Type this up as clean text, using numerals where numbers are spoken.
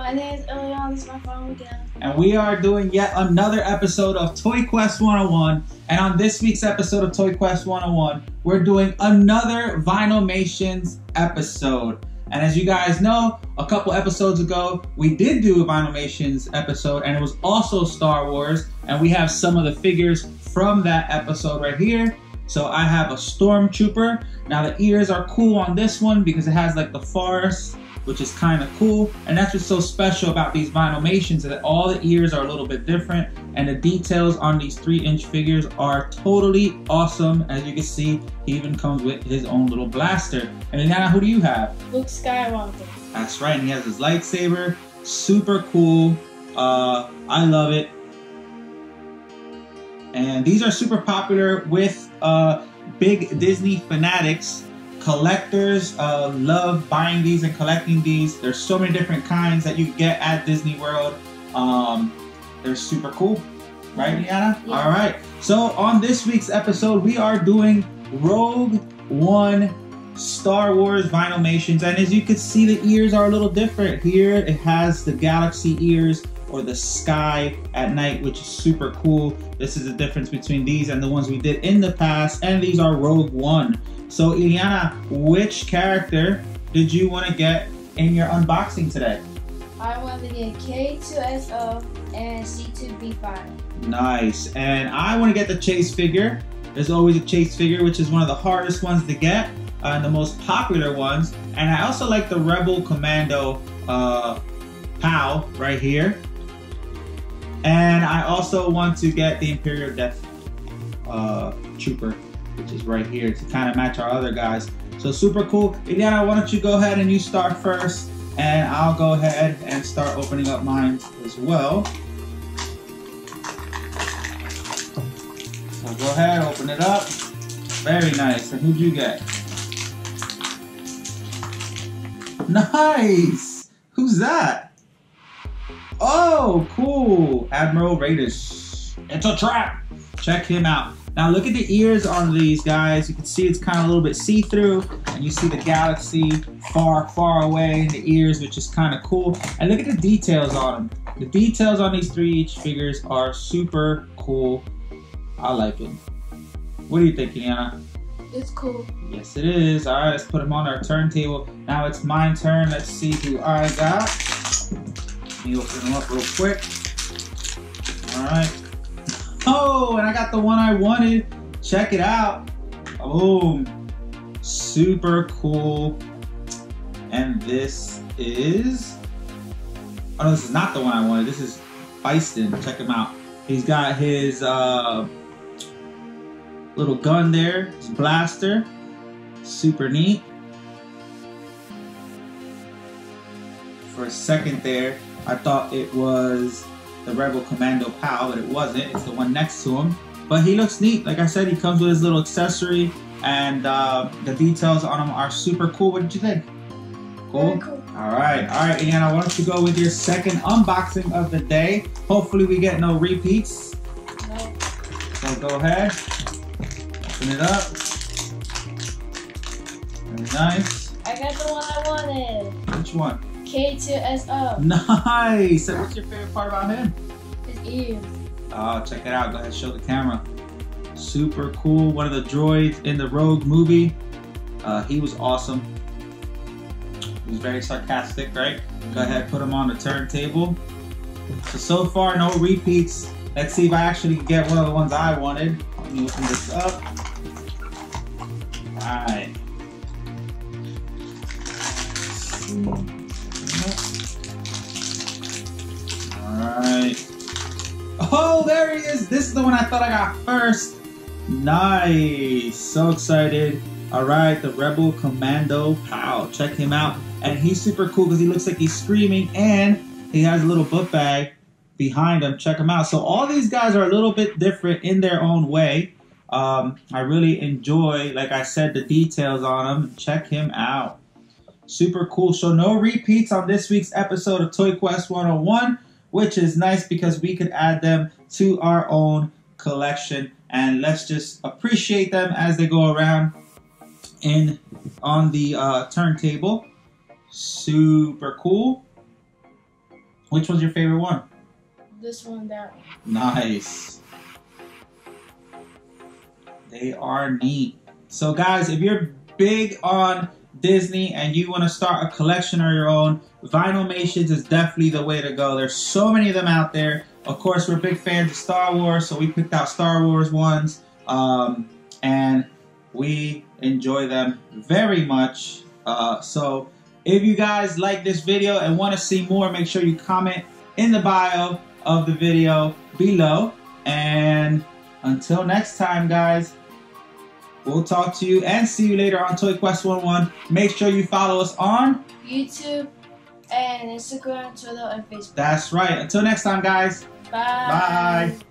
everyone, my name is Ilyon, this is my phone again. And we are doing yet another episode of Toy Quest 101. And on this week's episode of Toy Quest 101, we're doing another Vinylmations episode. And as you guys know, a couple episodes ago, we did do a Vinylmations episode and it was also Star Wars. And we have some of the figures from that episode right here. So I have a Stormtrooper. Now the ears are cool on this one because it has like the forest, which is kind of cool. And that's what's so special about these Vinylmations is that all the ears are a little bit different and the details on these 3-inch figures are totally awesome. As you can see, he even comes with his own little blaster. And Ileana, who do you have? Luke Skywalker. That's right, and he has his lightsaber. Super cool, I love it. And these are super popular with big Disney fanatics. Collectors love buying these and collecting these. There's so many different kinds that you get at Disney World. They're super cool, right, Ileana? Yeah. All right, so on this week's episode, we are doing Rogue One Star Wars Vinylmations. And as you can see, the ears are a little different. Here, it has the galaxy ears or the sky at night, which is super cool. This is the difference between these and the ones we did in the past, and these are Rogue One. So Ileana, which character did you want to get in your unboxing today? I want to get K2SO and C2-B5. Nice, and I want to get the chase figure. There's always a chase figure, which is one of the hardest ones to get, and the most popular ones. And I also like the Rebel Commando PAL right here. And I also want to get the Imperial Death Trooper, which is right here, to kind of match our other guys. So super cool. Ileana, why don't you go ahead and you start first, and I'll go ahead and start opening up mine as well. So go ahead, open it up. Very nice. And who'd you get? Nice! Who's that? Oh, cool. Admiral Raiders. It's a trap. Check him out. Now look at the ears on these guys. You can see it's kind of a little bit see-through, and you see the galaxy far, far away in the ears, which is kind of cool. And look at the details on them. The details on these 3-inch figures are super cool. I like it. What do you think, Ileana? It's cool. Yes, it is. All right, let's put them on our turntable. Now it's my turn. Let's see who I got. Let me open them up real quick. All right. Oh, and I got the one I wanted. Check it out. Boom. Super cool. And this is... oh, no, this is not the one I wanted. This is Fiston. Check him out. He's got his little gun there, his blaster. Super neat. For a second there, I thought it was the Rebel Commando PAL, but it wasn't. It's the one next to him. But he looks neat. Like I said, he comes with his little accessory, and the details on him are super cool. What did you think? Cool? Cool. All right, Ileana, why don't you go with your second unboxing of the day? Hopefully we get no repeats. No. So go ahead, open it up. Very nice. I got the one I wanted. Which one? K2SO. Nice! And what's your favorite part about him? His ears. Oh, check that out. Go ahead, show the camera. Super cool. One of the droids in the Rogue movie. He was awesome. He was very sarcastic, right? Mm-hmm. Go ahead, put him on the turntable. So far, no repeats. Let's see if I actually can get one of the ones I wanted. Let me open this up. All right. Let's see. Alright. Oh, there he is! This is the one I thought I got first! Nice! So excited. Alright, the Rebel Commando PAL. Check him out. And he's super cool because he looks like he's screaming, and he has a little book bag behind him. Check him out. So all these guys are a little bit different in their own way. I really enjoy, like I said, the details on them. Check him out. Super cool. So no repeats on this week's episode of Toy Quest 101. Which is nice because we could add them to our own collection, and let's just appreciate them as they go around in on the turntable. Super cool. Which was your favorite one? This one, that one. Nice. They are neat. So guys, if you're big on Disney and you want to start a collection of your own, Vinylmations is definitely the way to go. There's so many of them out there. Of course, we're big fans of Star Wars, so we picked out Star Wars ones. And we enjoy them very much. So if you guys like this video and want to see more, make sure you comment in the bio of the video below. And until next time, guys, we'll talk to you and see you later on Toy Quest 101. Make sure you follow us on YouTube and Instagram, Twitter, and Facebook. That's right. Until next time, guys. Bye. Bye.